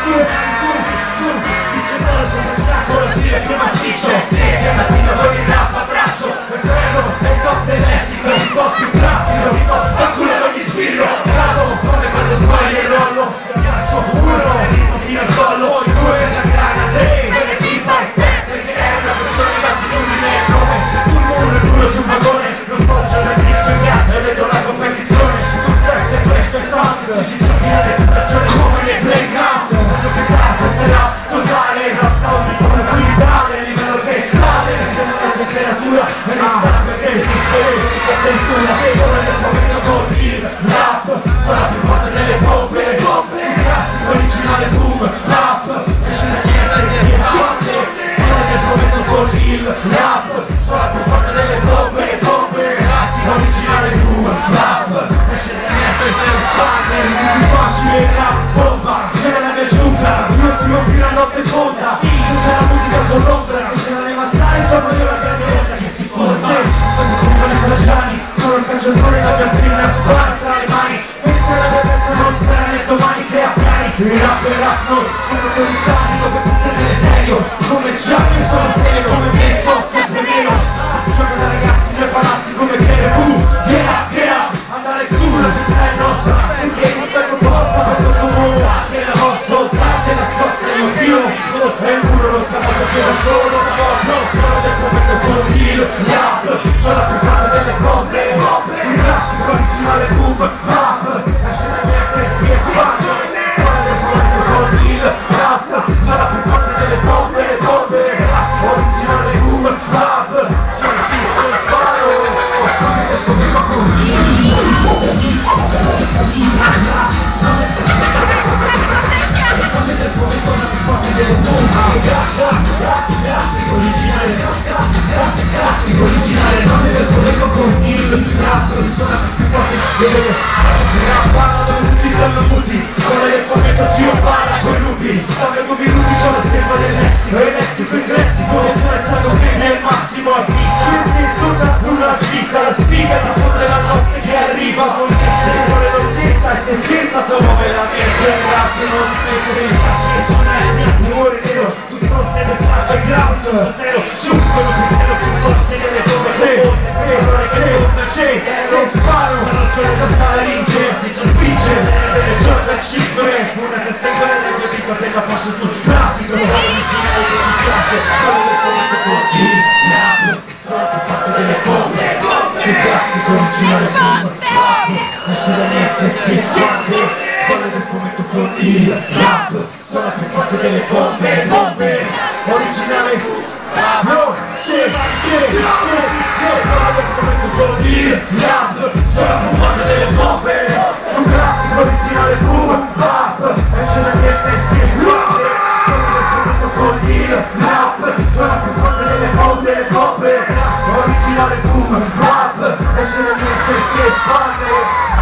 su, dicevano sono entrato la fila più massiccio, che massino con il rap abbraccio, è vero, è top del Messico, un po' più classico, mi fa culo ad ogni sbirro, cado come quando sbaglio e rollo, mi piaccio uno, rimo fino al collo, poi due, la grana, tre, dove ci fai stessa, che è una persona da filmine, come sul muro e duro sul vagone, lo sfoggio del primo in viaggio, vedo la competizione, sul test e questo è il sound, ci si sogna le tentazioni come nei playground, quando che tanto sarà totale, rapporto di comunità, il livello che sale, se non la temperatura, è non sangue, se ti speri, la sentura, se non è il momento con il rap, sarà più forte delle pompe, il classico originale boom, rap, e c'è la mia tendenza, non è il momento con il rap, sarà più forte delle pompe, il classico originale boom, rap, e c'è la mia tendenza, più facile rap, bomba, io scrivo fino a notte fonda, se c'è la musica sono l'ombra, se c'è la devastare sono io la grande onda che si forza, quando sono con i bracciani, sono il cacciatore, la piantina spara tra le mani, mentre la mia testa non spera nel domani, crea piani, e rapperà noi, come quelli sani, dove tutte le deleterio, come Gianni sono serio, come me sono sempre meno, gioco da ragazzi, prepararsi come Kerebu, yeah, yeah, andare su, la città è nostra, perché è tutta composta, per questo mondo, che la vostra e il muro lo scavato che non sono d'accordo, però adesso metto con il rap, sono la più grande delle bombe, il classico originale boom rap, la scena mia che si espande, però adesso metto con il rap, sono la più grande delle bombe, il classico originale boom rap, c'è una pizza e paro, adesso metto con classico originale, classico originale, non mi vedo con il rap, sono più forte delle rap, dove tutti stanno muti, con l'elettromento zio parla con lupi, dove tu minuti c'è la scherma del Messico, elettrico, eclettico, non è stato che nel massimo quindi sono una città, la sfiga da fronte la notte che arriva, con vuole lo scherza, e se scherza sono veramente il rap, non scherza, non è il mio amore nero, ground, zero, shoot, quello che zero più forte delle bombe, se sparo, ma non quello che sta la lince, si sospinge, delle giorni a 5, una che sta in guerra, io dico te la faccio sul classico, non ho originale, non mi piace, quello che comunque con il rap, sono più forte delle bombe, sul classico originale, boom, rap, nasce da me che si espande, quello che comunque con il rap, sono più forte delle bombe, originale, no, sì, guarda come tu con il rap, sono più forte delle bombe, sul classico originale, boom, rap, esce la mia testa e si esplode, quello che con il rap, sono più forte delle bombe, classico originale, boom, rap, esce la mia testa e si esplode.